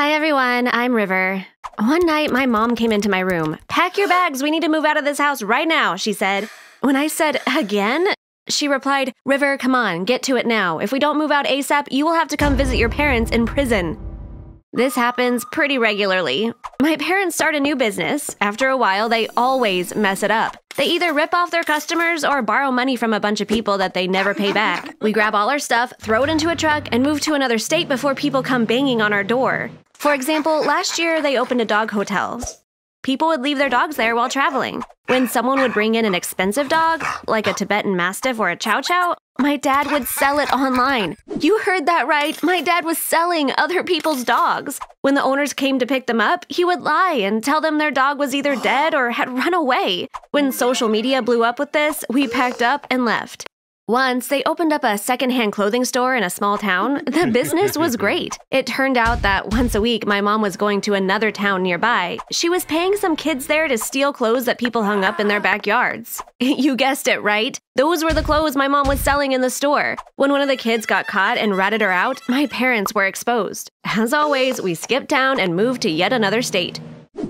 Hi everyone, I'm River. One night, my mom came into my room. "Pack your bags, we need to move out of this house right now," she said. When I said, "Again?" she replied, "River, come on, get to it now. If we don't move out ASAP, you will have to come visit your parents in prison." This happens pretty regularly. My parents start a new business. After a while, they always mess it up. They either rip off their customers or borrow money from a bunch of people that they never pay back. We grab all our stuff, throw it into a truck, and move to another state before people come banging on our door. For example, last year they opened a dog hotel. People would leave their dogs there while traveling. When someone would bring in an expensive dog, like a Tibetan Mastiff or a Chow Chow, my dad would sell it online. You heard that right. My dad was selling other people's dogs. When the owners came to pick them up, he would lie and tell them their dog was either dead or had run away. When social media blew up with this, we packed up and left. Once, they opened up a secondhand clothing store in a small town. The business was great. It turned out that once a week, my mom was going to another town nearby. She was paying some kids there to steal clothes that people hung up in their backyards. You guessed it, right? Those were the clothes my mom was selling in the store. When one of the kids got caught and ratted her out, my parents were exposed. As always, we skipped town and moved to yet another state.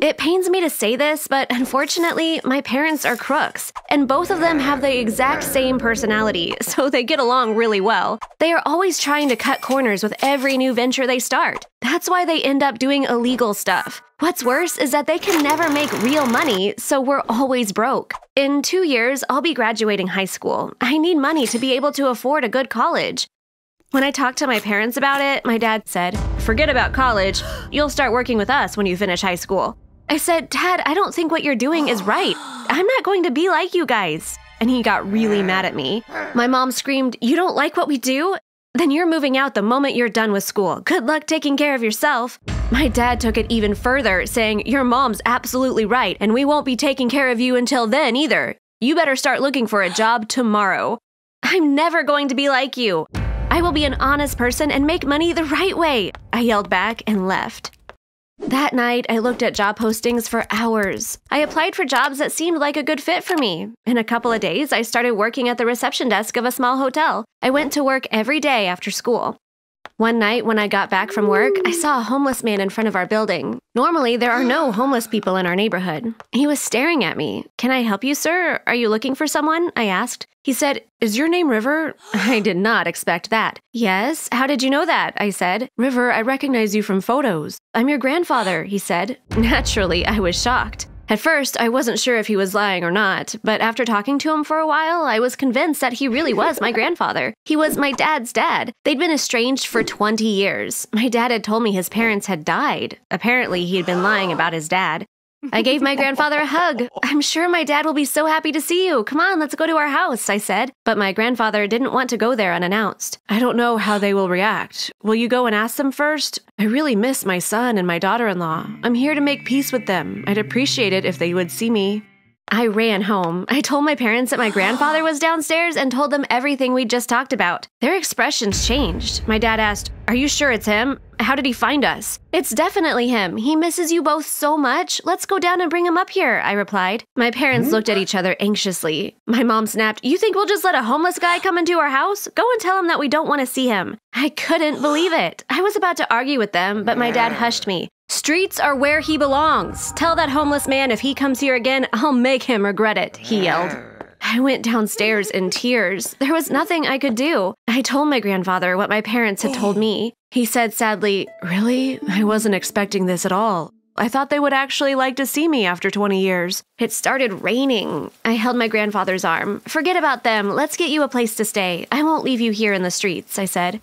It pains me to say this, but unfortunately, my parents are crooks, and both of them have the exact same personality, so they get along really well. They are always trying to cut corners with every new venture they start. That's why they end up doing illegal stuff. What's worse is that they can never make real money, so we're always broke. In 2 years, I'll be graduating high school. I need money to be able to afford a good college. When I talked to my parents about it, my dad said, "Forget about college. You'll start working with us when you finish high school." I said, "Dad, I don't think what you're doing is right. I'm not going to be like you guys." And he got really mad at me. My mom screamed, "You don't like what we do? Then you're moving out the moment you're done with school. Good luck taking care of yourself." My dad took it even further, saying, "Your mom's absolutely right, and we won't be taking care of you until then either. You better start looking for a job tomorrow." I'm never going to be like you. I will be an honest person and make money the right way," I yelled back and left. That night, I looked at job postings for hours. I applied for jobs that seemed like a good fit for me. In a couple of days, I started working at the reception desk of a small hotel. I went to work every day after school. One night, when I got back from work, I saw a homeless man in front of our building. Normally, there are no homeless people in our neighborhood. He was staring at me. "Can I help you, sir? Are you looking for someone?" I asked. He said, "Is your name River?" I did not expect that. "Yes, how did you know that?" I said. "River, I recognize you from photos. I'm your grandfather," he said. Naturally, I was shocked. At first, I wasn't sure if he was lying or not, but after talking to him for a while, I was convinced that he really was my grandfather. He was my dad's dad. They'd been estranged for 20 years. My dad had told me his parents had died. Apparently, he had been lying about his dad. I gave my grandfather a hug. "I'm sure my dad will be so happy to see you. Come on, let's go to our house," I said. But my grandfather didn't want to go there unannounced. "I don't know how they will react. Will you go and ask them first? I really miss my son and my daughter-in-law. I'm here to make peace with them. I'd appreciate it if they would see me." I ran home. I told my parents that my grandfather was downstairs and told them everything we'd just talked about. Their expressions changed. My dad asked, "Are you sure it's him? How did he find us?" "It's definitely him. He misses you both so much. Let's go down and bring him up here," I replied. My parents looked at each other anxiously. My mom snapped, "You think we'll just let a homeless guy come into our house? Go and tell him that we don't want to see him." I couldn't believe it. I was about to argue with them, but my dad hushed me. "Streets are where he belongs. Tell that homeless man if he comes here again, I'll make him regret it," he yelled. I went downstairs in tears. There was nothing I could do. I told my grandfather what my parents had told me. He said sadly, "Really? I wasn't expecting this at all. I thought they would actually like to see me after 20 years. It started raining. I held my grandfather's arm. "Forget about them. Let's get you a place to stay. I won't leave you here in the streets," I said.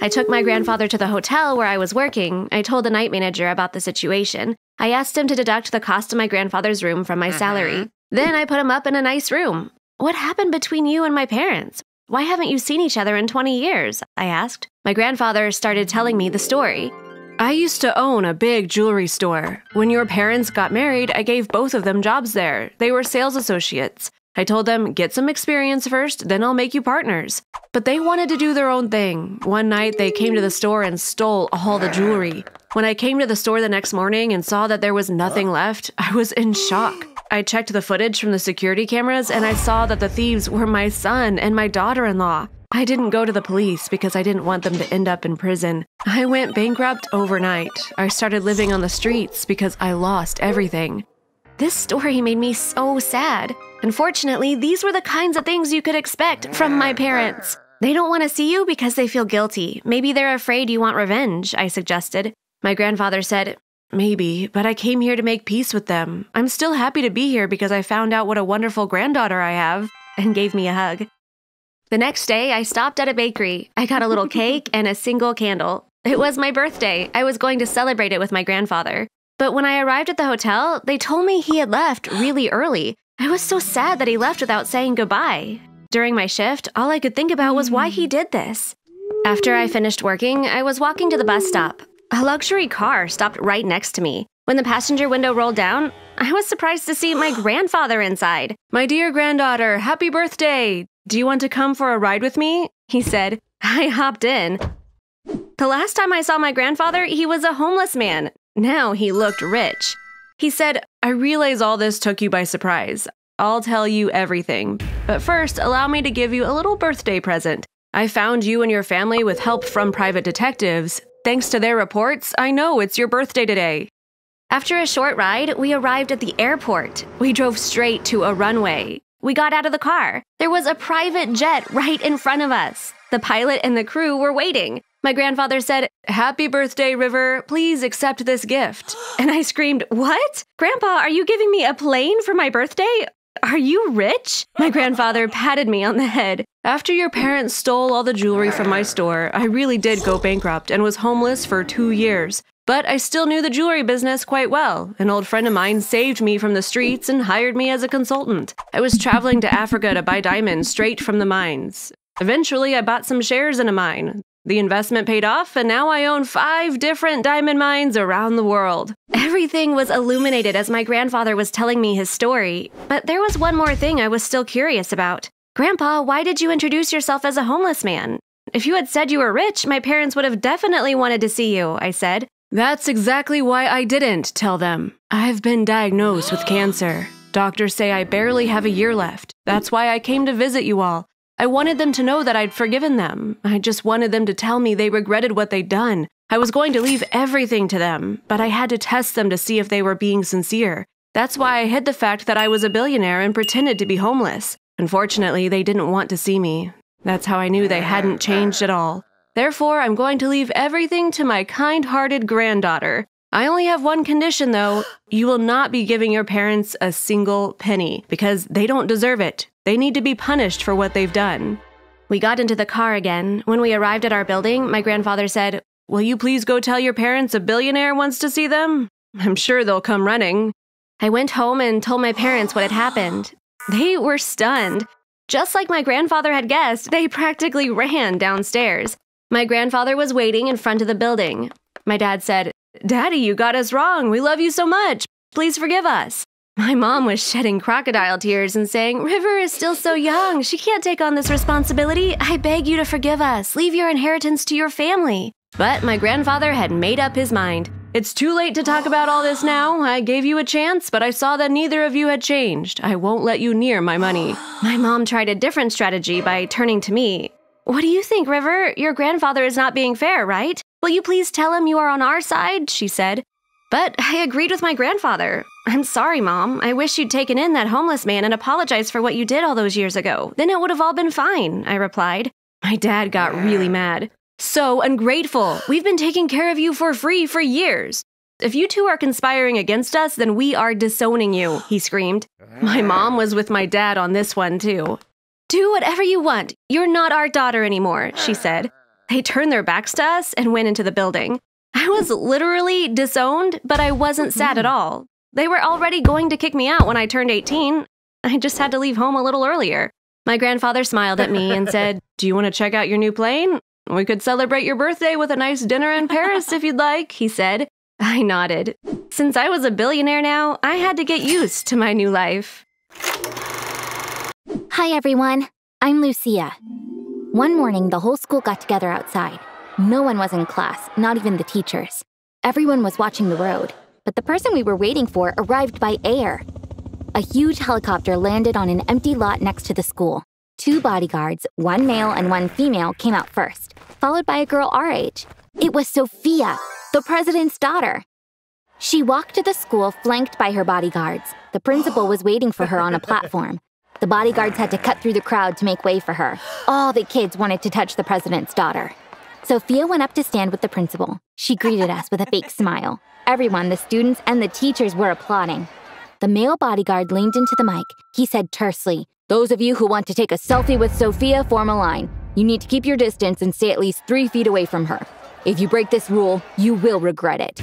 I took my grandfather to the hotel where I was working. I told the night manager about the situation. I asked him to deduct the cost of my grandfather's room from my salary. Then I put him up in a nice room. "What happened between you and my parents? Why haven't you seen each other in 20 years? I asked. My grandfather started telling me the story. "I used to own a big jewelry store. When your parents got married, I gave both of them jobs there. They were sales associates. I told them, get some experience first, then I'll make you partners. But they wanted to do their own thing. One night, they came to the store and stole all the jewelry. When I came to the store the next morning and saw that there was nothing left, I was in shock. I checked the footage from the security cameras and I saw that the thieves were my son and my daughter-in-law. I didn't go to the police because I didn't want them to end up in prison. I went bankrupt overnight. I started living on the streets because I lost everything. This story made me so sad. Unfortunately, these were the kinds of things you could expect from my parents. They don't want to see you because they feel guilty. Maybe they're afraid you want revenge, I suggested. My grandfather said, "Maybe, but I came here to make peace with them. I'm still happy to be here because I found out what a wonderful granddaughter I have," and gave me a hug. The next day, I stopped at a bakery. I got a little cake and a single candle. It was my birthday. I was going to celebrate it with my grandfather. But when I arrived at the hotel, they told me he had left really early. I was so sad that he left without saying goodbye. During my shift, all I could think about was why he did this. After I finished working, I was walking to the bus stop. A luxury car stopped right next to me. When the passenger window rolled down, I was surprised to see my grandfather inside. "My dear granddaughter, happy birthday! Do you want to come for a ride with me?" he said. I hopped in. The last time I saw my grandfather, he was a homeless man. Now he looked rich. He said, "I realize all this took you by surprise. I'll tell you everything. But first, allow me to give you a little birthday present. I found you and your family with help from private detectives. Thanks to their reports, I know it's your birthday today." After a short ride, we arrived at the airport. We drove straight to a runway. We got out of the car. There was a private jet right in front of us. The pilot and the crew were waiting. My grandfather said, "Happy birthday, River. Please accept this gift." And I screamed, "What? Grandpa, are you giving me a plane for my birthday? Are you rich?" My grandfather patted me on the head. "After your parents stole all the jewelry from my store, I really did go bankrupt and was homeless for 2 years. But I still knew the jewelry business quite well. An old friend of mine saved me from the streets and hired me as a consultant. I was traveling to Africa to buy diamonds straight from the mines. Eventually, I bought some shares in a mine. The investment paid off, and now I own 5 different diamond mines around the world." Everything was illuminated as my grandfather was telling me his story, but there was one more thing I was still curious about. "Grandpa, why did you introduce yourself as a homeless man? If you had said you were rich, my parents would have definitely wanted to see you," I said. "That's exactly why I didn't tell them. I've been diagnosed with cancer. Doctors say I barely have a year left. That's why I came to visit you all. I wanted them to know that I'd forgiven them. I just wanted them to tell me they regretted what they'd done. I was going to leave everything to them, but I had to test them to see if they were being sincere. That's why I hid the fact that I was a billionaire and pretended to be homeless. Unfortunately, they didn't want to see me. That's how I knew they hadn't changed at all. Therefore, I'm going to leave everything to my kind-hearted granddaughter. I only have one condition, though. You will not be giving your parents a single penny, because they don't deserve it. They need to be punished for what they've done." We got into the car again. When we arrived at our building, my grandfather said, "Will you please go tell your parents a billionaire wants to see them? I'm sure they'll come running." I went home and told my parents what had happened. They were stunned. Just like my grandfather had guessed, they practically ran downstairs. My grandfather was waiting in front of the building. My dad said, "Daddy, you got us wrong. We love you so much. Please forgive us." My mom was shedding crocodile tears and saying, "River is still so young. She can't take on this responsibility. I beg you to forgive us. Leave your inheritance to your family." But my grandfather had made up his mind. "It's too late to talk about all this now. I gave you a chance, but I saw that neither of you had changed. I won't let you near my money." My mom tried a different strategy by turning to me. "What do you think, River? Your grandfather is not being fair, right? Will you please tell him you are on our side?" she said. But I agreed with my grandfather. "I'm sorry, Mom. I wish you'd taken in that homeless man and apologized for what you did all those years ago. Then it would have all been fine," I replied. My dad got really mad. "So ungrateful. We've been taking care of you for free for years. If you two are conspiring against us, then we are disowning you," he screamed. My mom was with my dad on this one, too. "Do whatever you want. You're not our daughter anymore," she said. They turned their backs to us and went into the building. I was literally disowned, but I wasn't sad at all. They were already going to kick me out when I turned 18. I just had to leave home a little earlier. My grandfather smiled at me and said, "Do you want to check out your new plane? We could celebrate your birthday with a nice dinner in Paris if you'd like," he said. I nodded. Since I was a billionaire now, I had to get used to my new life. Hi everyone, I'm Lucia. One morning, the whole school got together outside. No one was in class, not even the teachers. Everyone was watching the road, but the person we were waiting for arrived by air. A huge helicopter landed on an empty lot next to the school. Two bodyguards, one male and one female, came out first, followed by a girl our age. It was Sophia, the president's daughter. She walked to the school flanked by her bodyguards. The principal was waiting for her on a platform. The bodyguards had to cut through the crowd to make way for her. All the kids wanted to touch the president's daughter. Sophia went up to stand with the principal. She greeted us with a fake smile. Everyone, the students and the teachers, were applauding. The male bodyguard leaned into the mic. He said tersely, "Those of you who want to take a selfie with Sophia form a line. You need to keep your distance and stay at least 3 feet away from her. If you break this rule, you will regret it."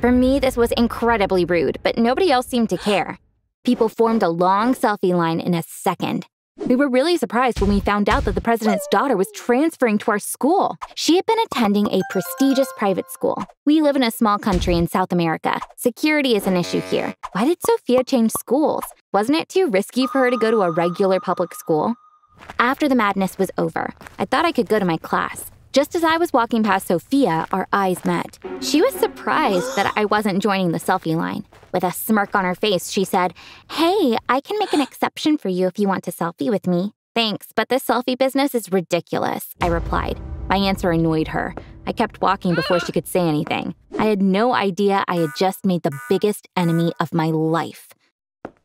For me, this was incredibly rude, but nobody else seemed to care. People formed a long selfie line in a second. We were really surprised when we found out that the president's daughter was transferring to our school. She had been attending a prestigious private school. We live in a small country in South America. Security is an issue here. Why did Sophia change schools? Wasn't it too risky for her to go to a regular public school? After the madness was over, I thought I could go to my class. Just as I was walking past Sophia, our eyes met. She was surprised that I wasn't joining the selfie line. With a smirk on her face, she said, "Hey, I can make an exception for you if you want to selfie with me." "Thanks, but this selfie business is ridiculous," I replied. My answer annoyed her. I kept walking before she could say anything. I had no idea I had just made the biggest enemy of my life.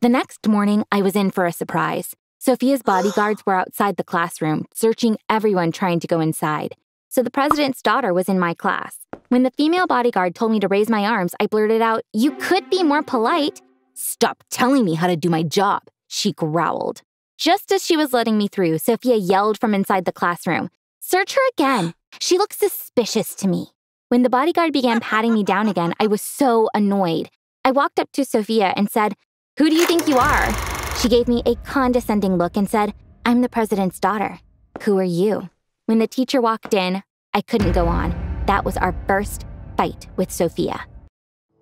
The next morning, I was in for a surprise. Sophia's bodyguards were outside the classroom, searching everyone trying to go inside. So the president's daughter was in my class. When the female bodyguard told me to raise my arms, I blurted out, "You could be more polite." "Stop telling me how to do my job," she growled. Just as she was letting me through, Sophia yelled from inside the classroom, "Search her again. She looks suspicious to me." When the bodyguard began patting me down again, I was so annoyed. I walked up to Sophia and said, "Who do you think you are?" She gave me a condescending look and said, "I'm the president's daughter. Who are you?" When the teacher walked in, I couldn't go on. That was our first fight with Sophia.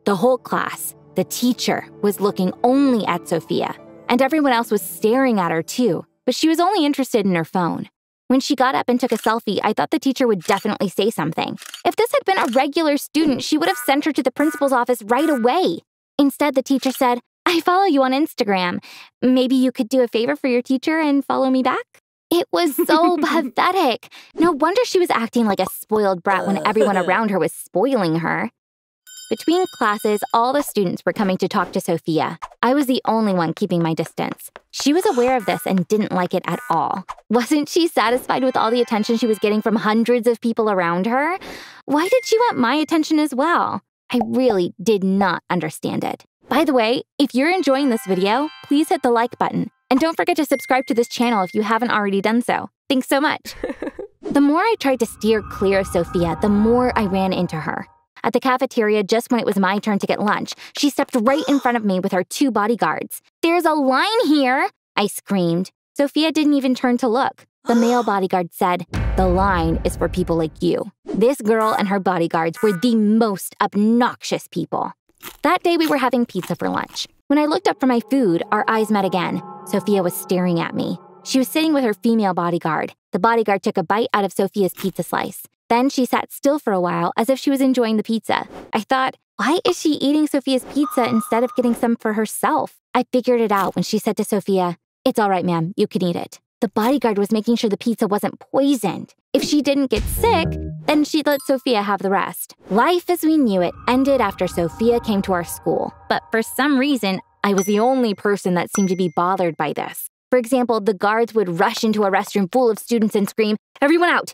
The whole class, the teacher, was looking only at Sophia, and everyone else was staring at her too, but she was only interested in her phone. When she got up and took a selfie, I thought the teacher would definitely say something. If this had been a regular student, she would have sent her to the principal's office right away. Instead, the teacher said, "I follow you on Instagram. Maybe you could do a favor for your teacher and follow me back?" It was so pathetic. No wonder she was acting like a spoiled brat when everyone around her was spoiling her. Between classes, all the students were coming to talk to Sophia. I was the only one keeping my distance. She was aware of this and didn't like it at all. Wasn't she satisfied with all the attention she was getting from hundreds of people around her? Why did she want my attention as well? I really did not understand it. By the way, if you're enjoying this video, please hit the like button. And don't forget to subscribe to this channel if you haven't already done so. Thanks so much. The more I tried to steer clear of Sophia, the more I ran into her. At the cafeteria, just when it was my turn to get lunch, she stepped right in front of me with her two bodyguards. "There's a line here," I screamed. Sophia didn't even turn to look. The male bodyguard said, "The line is for people like you." This girl and her bodyguards were the most obnoxious people. That day we were having pizza for lunch. When I looked up for my food, our eyes met again. Sophia was staring at me. She was sitting with her female bodyguard. The bodyguard took a bite out of Sophia's pizza slice. Then she sat still for a while as if she was enjoying the pizza. I thought, why is she eating Sophia's pizza instead of getting some for herself? I figured it out when she said to Sophia, "It's all right, ma'am, you can eat it." The bodyguard was making sure the pizza wasn't poisoned. If she didn't get sick, then she'd let Sophia have the rest. Life as we knew it ended after Sophia came to our school. But for some reason, I was the only person that seemed to be bothered by this. For example, the guards would rush into a restroom full of students and scream, everyone out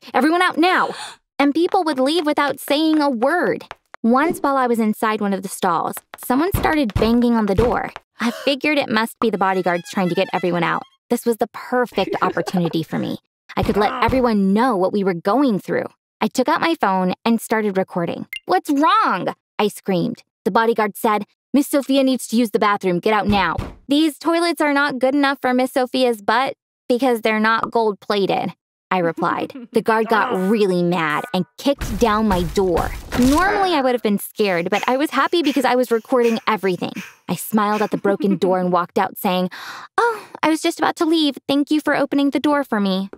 now!" And people would leave without saying a word. Once while I was inside one of the stalls, someone started banging on the door. I figured it must be the bodyguards trying to get everyone out. This was the perfect opportunity for me. I could let everyone know what we were going through. I took out my phone and started recording. "What's wrong?" I screamed. The bodyguard said, "Miss Sophia needs to use the bathroom. Get out now. These toilets are not good enough for Miss Sophia's butt because they're not gold-plated," I replied. The guard got really mad and kicked down my door. Normally, I would have been scared, but I was happy because I was recording everything. I smiled at the broken door and walked out saying, "Oh, I was just about to leave. Thank you for opening the door for me."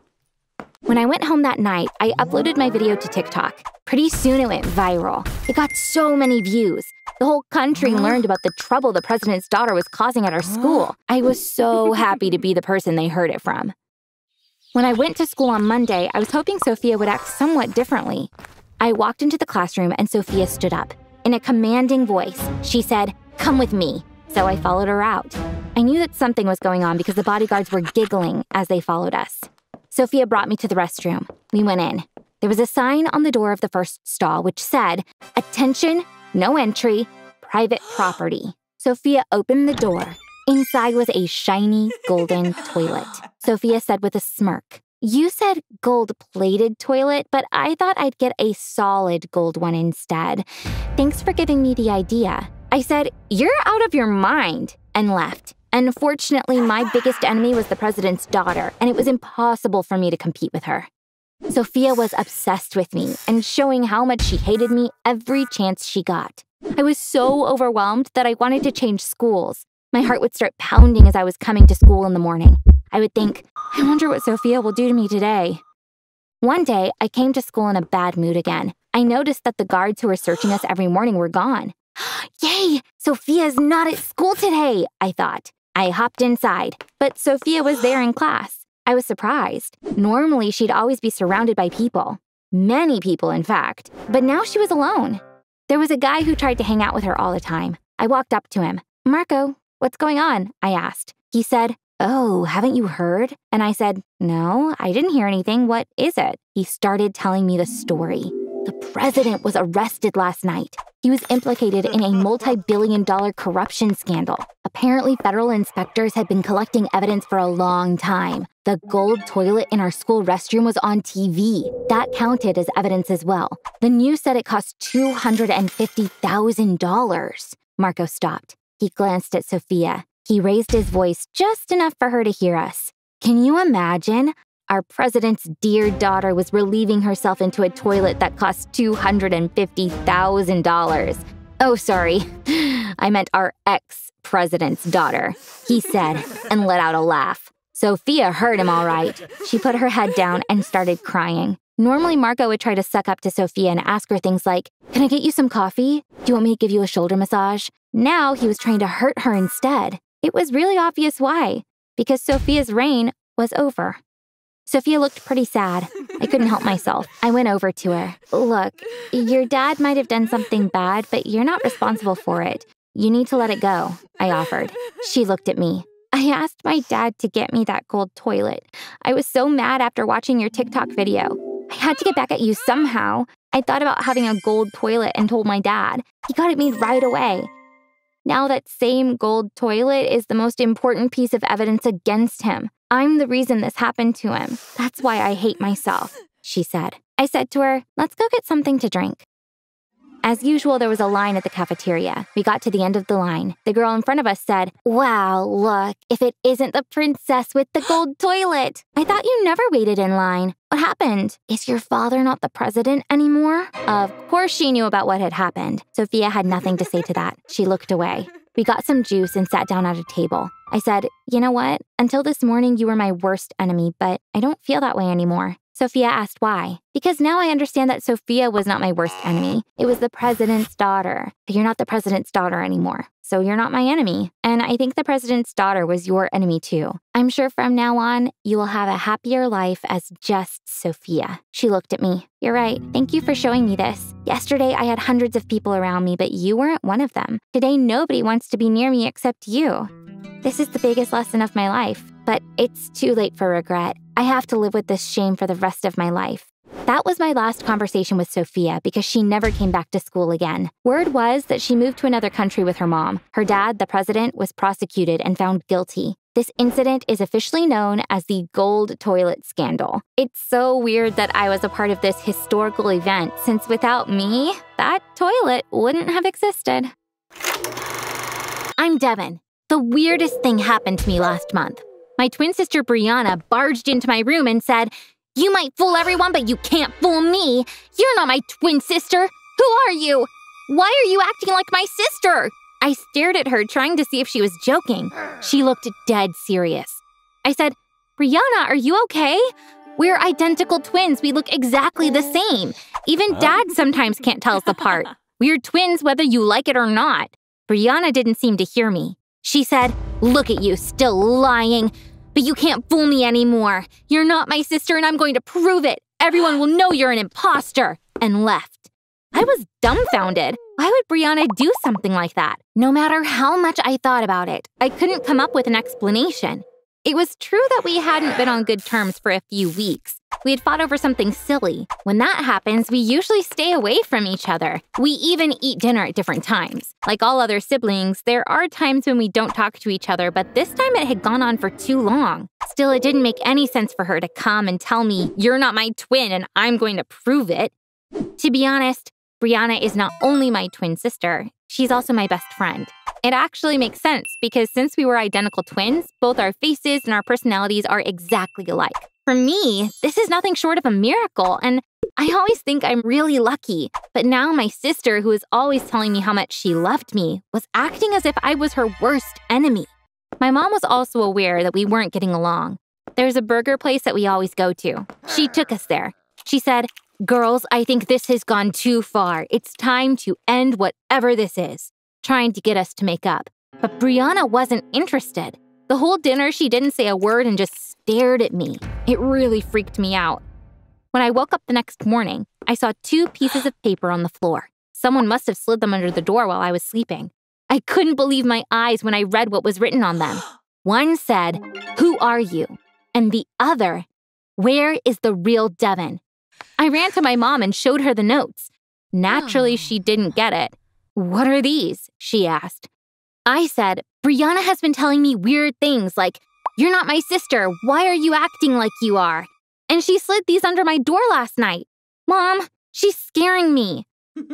When I went home that night, I uploaded my video to TikTok. Pretty soon it went viral. It got so many views. The whole country learned about the trouble the president's daughter was causing at our school. I was so happy to be the person they heard it from. When I went to school on Monday, I was hoping Sophia would act somewhat differently. I walked into the classroom and Sophia stood up. In a commanding voice, she said, "Come with me." So I followed her out. I knew that something was going on because the bodyguards were giggling as they followed us. Sophia brought me to the restroom. We went in. There was a sign on the door of the first stall which said, "Attention, no entry, private property." Sophia opened the door. Inside was a shiny golden toilet. Sophia said with a smirk, "You said gold-plated toilet, but I thought I'd get a solid gold one instead. Thanks for giving me the idea." I said, "You're out of your mind," and left. Unfortunately, my biggest enemy was the president's daughter, and it was impossible for me to compete with her. Sophia was obsessed with me and showing how much she hated me every chance she got. I was so overwhelmed that I wanted to change schools. My heart would start pounding as I was coming to school in the morning. I would think, I wonder what Sophia will do to me today. One day, I came to school in a bad mood again. I noticed that the guards who were searching us every morning were gone. Yay! Sophia's not at school today, I thought. I hopped inside, but Sophia was there in class. I was surprised. Normally, she'd always be surrounded by people. Many people, in fact. But now she was alone. There was a guy who tried to hang out with her all the time. I walked up to him. "Marco, what's going on?" I asked. He said, "Oh, haven't you heard?" And I said, "No, I didn't hear anything. What is it?" He started telling me the story. The president was arrested last night. He was implicated in a multi-billion-dollar corruption scandal. Apparently, federal inspectors had been collecting evidence for a long time. The gold toilet in our school restroom was on TV. That counted as evidence as well. The news said it cost $250,000. Marco stopped. He glanced at Sophia. He raised his voice just enough for her to hear us. "Can you imagine? Our president's dear daughter was relieving herself into a toilet that cost $250,000. Oh, sorry. I meant our ex-president's daughter," he said, and let out a laugh. Sophia heard him all right. She put her head down and started crying. Normally, Marco would try to suck up to Sophia and ask her things like, "Can I get you some coffee? Do you want me to give you a shoulder massage?" Now he was trying to hurt her instead. It was really obvious why, because Sophia's reign was over. Sophia looked pretty sad. I couldn't help myself. I went over to her. "Look, your dad might have done something bad, but you're not responsible for it. You need to let it go," I offered. She looked at me. "I asked my dad to get me that gold toilet. I was so mad after watching your TikTok video. I had to get back at you somehow. I thought about having a gold toilet and told my dad. He got at me right away. Now that same gold toilet is the most important piece of evidence against him. I'm the reason this happened to him. That's why I hate myself," she said. I said to her, "Let's go get something to drink." As usual, there was a line at the cafeteria. We got to the end of the line. The girl in front of us said, "Wow, look, if it isn't the princess with the gold toilet. I thought you never waited in line. What happened? Is your father not the president anymore?" Of course she knew about what had happened. Sophia had nothing to say to that. She looked away. We got some juice and sat down at a table. I said, "You know what? Until this morning, you were my worst enemy, but I don't feel that way anymore." Sophia asked why. "Because now I understand that Sophia was not my worst enemy. It was the president's daughter. But you're not the president's daughter anymore, so you're not my enemy. And I think the president's daughter was your enemy too. I'm sure from now on, you will have a happier life as just Sophia." She looked at me. "You're right. Thank you for showing me this. Yesterday, I had hundreds of people around me, but you weren't one of them. Today, nobody wants to be near me except you. This is the biggest lesson of my life, but it's too late for regret. I have to live with this shame for the rest of my life." That was my last conversation with Sophia because she never came back to school again. Word was that she moved to another country with her mom. Her dad, the president, was prosecuted and found guilty. This incident is officially known as the Gold Toilet Scandal. It's so weird that I was a part of this historical event, since without me, that toilet wouldn't have existed. I'm Devin. The weirdest thing happened to me last month. My twin sister Brianna barged into my room and said, "You might fool everyone, but you can't fool me. You're not my twin sister. Who are you? Why are you acting like my sister?" I stared at her, trying to see if she was joking. She looked dead serious. I said, "Brianna, are you okay? We're identical twins. We look exactly the same. Even Dad sometimes can't tell us apart. We're twins whether you like it or not." Brianna didn't seem to hear me. She said, "Look at you, still lying. But you can't fool me anymore. You're not my sister, and I'm going to prove it. Everyone will know you're an imposter. And left. I was dumbfounded. Why would Brianna do something like that? No matter how much I thought about it, I couldn't come up with an explanation. It was true that we hadn't been on good terms for a few weeks. We had fought over something silly. When that happens, we usually stay away from each other. We even eat dinner at different times. Like all other siblings, there are times when we don't talk to each other, but this time it had gone on for too long. Still, it didn't make any sense for her to come and tell me, "You're not my twin and I'm going to prove it." To be honest, Brianna is not only my twin sister, she's also my best friend. It actually makes sense because since we were identical twins, both our faces and our personalities are exactly alike. For me, this is nothing short of a miracle, and I always think I'm really lucky. But now my sister, who is always telling me how much she loved me, was acting as if I was her worst enemy. My mom was also aware that we weren't getting along. There's a burger place that we always go to. She took us there. She said, "Girls, I think this has gone too far. It's time to end whatever this is," trying to get us to make up. But Brianna wasn't interested. The whole dinner, she didn't say a word and just stared at me. It really freaked me out. When I woke up the next morning, I saw two pieces of paper on the floor. Someone must have slid them under the door while I was sleeping. I couldn't believe my eyes when I read what was written on them. One said, "Who are you?" And the other, "Where is the real Devin?" I ran to my mom and showed her the notes. Naturally, she didn't get it. "What are these?" she asked. I said, "Brianna has been telling me weird things like, 'You're not my sister. Why are you acting like you are?' And she slid these under my door last night. Mom, she's scaring me."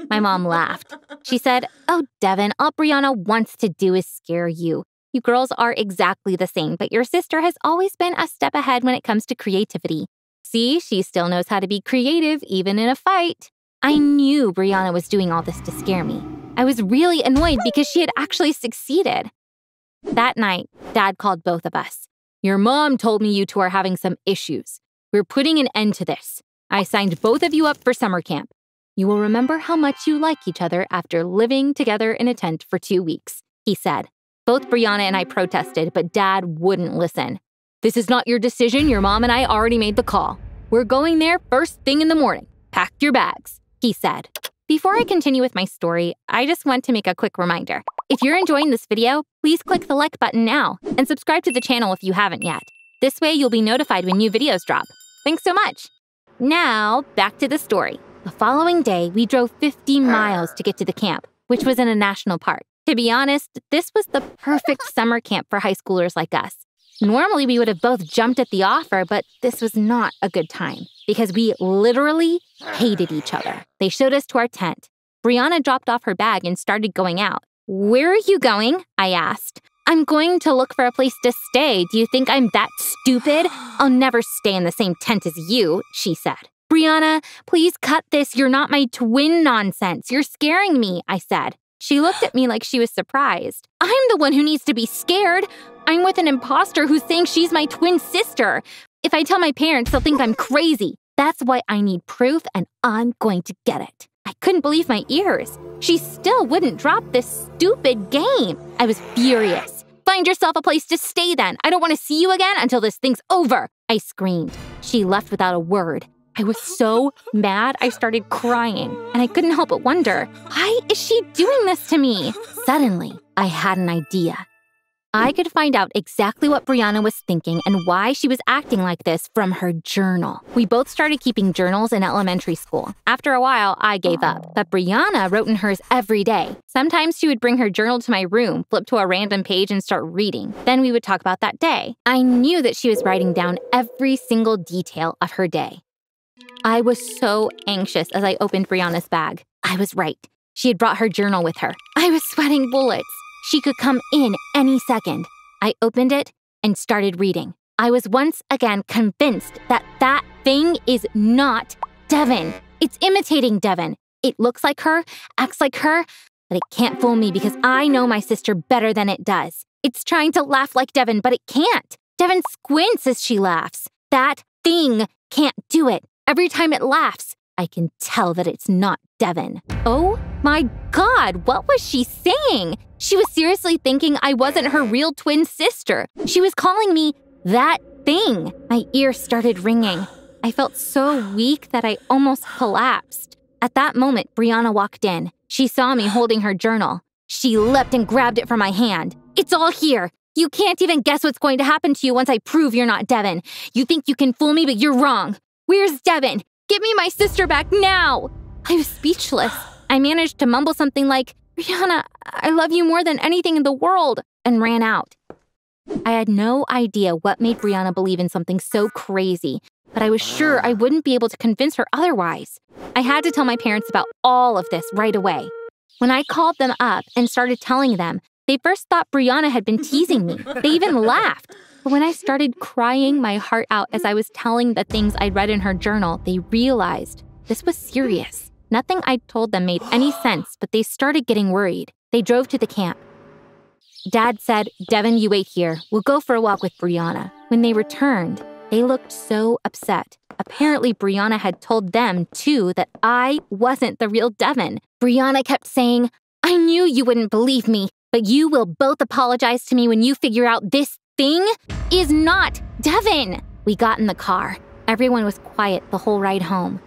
My mom laughed. She said, "Oh, Devin, all Brianna wants to do is scare you. You girls are exactly the same, but your sister has always been a step ahead when it comes to creativity. See, she still knows how to be creative, even in a fight." I knew Brianna was doing all this to scare me. I was really annoyed because she had actually succeeded. That night, Dad called both of us. "Your mom told me you two are having some issues. We're putting an end to this. I signed both of you up for summer camp. You will remember how much you like each other after living together in a tent for 2 weeks," he said. Both Brianna and I protested, but Dad wouldn't listen. "This is not your decision. Your mom and I already made the call. We're going there first thing in the morning. Pack your bags," he said. Before I continue with my story, I just want to make a quick reminder. If you're enjoying this video, please click the like button now and subscribe to the channel if you haven't yet. This way, you'll be notified when new videos drop. Thanks so much. Now, back to the story. The following day, we drove 50 miles to get to the camp, which was in a national park. To be honest, this was the perfect summer camp for high schoolers like us. Normally, we would have both jumped at the offer, but this was not a good time because we literally hated each other. They showed us to our tent. Brianna dropped off her bag and started going out. "Where are you going?" I asked. "I'm going to look for a place to stay. Do you think I'm that stupid? I'll never stay in the same tent as you," she said. "Brianna, please cut this. You're not my twin nonsense. You're scaring me," I said. She looked at me like she was surprised. "I'm the one who needs to be scared. I'm with an imposter who's saying she's my twin sister. If I tell my parents, they'll think I'm crazy. That's why I need proof, and I'm going to get it." I couldn't believe my ears. She still wouldn't drop this stupid game. I was furious. "Find yourself a place to stay then. I don't want to see you again until this thing's over," I screamed. She left without a word. I was so mad, I started crying, and I couldn't help but wonder, why is she doing this to me? Suddenly, I had an idea. I could find out exactly what Brianna was thinking and why she was acting like this from her journal. We both started keeping journals in elementary school. After a while, I gave up, but Brianna wrote in hers every day. Sometimes she would bring her journal to my room, flip to a random page, and start reading. Then we would talk about that day. I knew that she was writing down every single detail of her day. I was so anxious as I opened Brianna's bag. I was right. She had brought her journal with her. I was sweating bullets. She could come in any second. I opened it and started reading. I was once again convinced that that thing is not Devin. It's imitating Devin. It looks like her, acts like her, but it can't fool me because I know my sister better than it does. It's trying to laugh like Devin, but it can't. Devin squints as she laughs. That thing can't do it. Every time it laughs, I can tell that it's not Devin. Oh my God, what was she saying? She was seriously thinking I wasn't her real twin sister. She was calling me that thing. My ear started ringing. I felt so weak that I almost collapsed. At that moment, Brianna walked in. She saw me holding her journal. She leapt and grabbed it from my hand. It's all here. You can't even guess what's going to happen to you once I prove you're not Devin. You think you can fool me, but you're wrong. Where's Devin? Get me my sister back now! I was speechless. I managed to mumble something like, Brianna, I love you more than anything in the world, and ran out. I had no idea what made Brianna believe in something so crazy, but I was sure I wouldn't be able to convince her otherwise. I had to tell my parents about all of this right away. When I called them up and started telling them, they first thought Brianna had been teasing me. They even laughed. But when I started crying my heart out as I was telling the things I'd read in her journal, they realized this was serious. Nothing I'd told them made any sense, but they started getting worried. They drove to the camp. Dad said, Devin, you wait here. We'll go for a walk with Brianna. When they returned, they looked so upset. Apparently, Brianna had told them, too, that I wasn't the real Devin. Brianna kept saying, I knew you wouldn't believe me, but you will both apologize to me when you figure out this thing is not Devin. We got in the car. Everyone was quiet the whole ride home.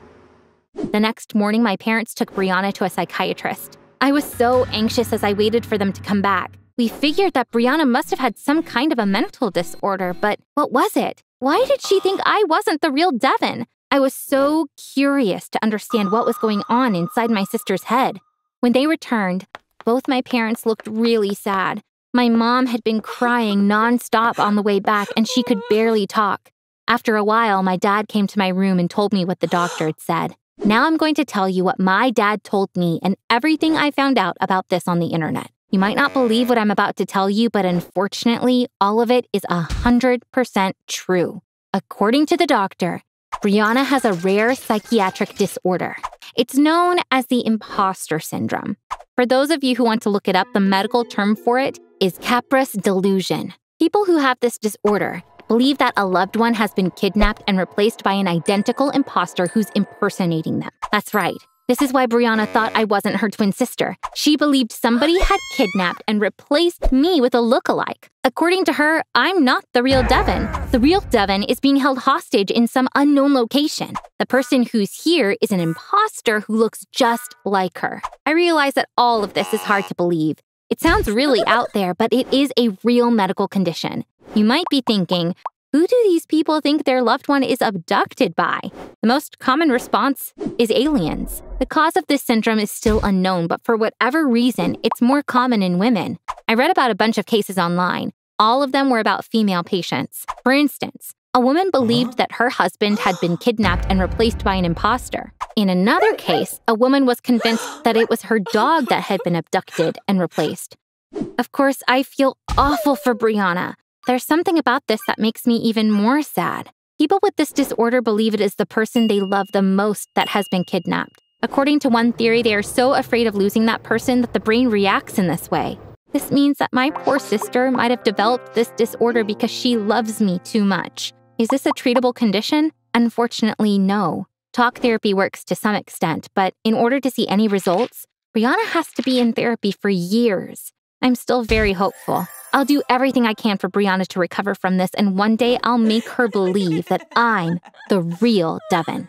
The next morning, my parents took Brianna to a psychiatrist. I was so anxious as I waited for them to come back. We figured that Brianna must have had some kind of a mental disorder, but what was it? Why did she think I wasn't the real Devin? I was so curious to understand what was going on inside my sister's head. When they returned, both my parents looked really sad. My mom had been crying nonstop on the way back, and she could barely talk. After a while, my dad came to my room and told me what the doctor had said. Now I'm going to tell you what my dad told me and everything I found out about this on the internet. You might not believe what I'm about to tell you, but unfortunately, all of it is 100% true. According to the doctor, Brianna has a rare psychiatric disorder. It's known as the imposter syndrome. For those of you who want to look it up, the medical term for it is Capgras delusion. People who have this disorder believe that a loved one has been kidnapped and replaced by an identical imposter who's impersonating them. That's right. This is why Brianna thought I wasn't her twin sister. She believed somebody had kidnapped and replaced me with a lookalike. According to her, I'm not the real Devin. The real Devin is being held hostage in some unknown location. The person who's here is an imposter who looks just like her. I realize that all of this is hard to believe. It sounds really out there, but it is a real medical condition. You might be thinking, who do these people think their loved one is abducted by? The most common response is aliens. The cause of this syndrome is still unknown, but for whatever reason, it's more common in women. I read about a bunch of cases online. All of them were about female patients. For instance, a woman believed that her husband had been kidnapped and replaced by an imposter. In another case, a woman was convinced that it was her dog that had been abducted and replaced. Of course, I feel awful for Brianna. There's something about this that makes me even more sad. People with this disorder believe it is the person they love the most that has been kidnapped. According to one theory, they are so afraid of losing that person that the brain reacts in this way. This means that my poor sister might have developed this disorder because she loves me too much. Is this a treatable condition? Unfortunately, no. Talk therapy works to some extent, but in order to see any results, Brianna has to be in therapy for years. I'm still very hopeful. I'll do everything I can for Brianna to recover from this, and one day I'll make her believe that I'm the real Devin.